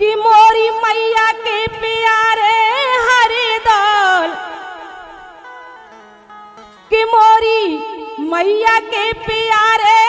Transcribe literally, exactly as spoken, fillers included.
कि मोरी मैया के प्यारे हरदौल, कि मोरी मैया के प्यारे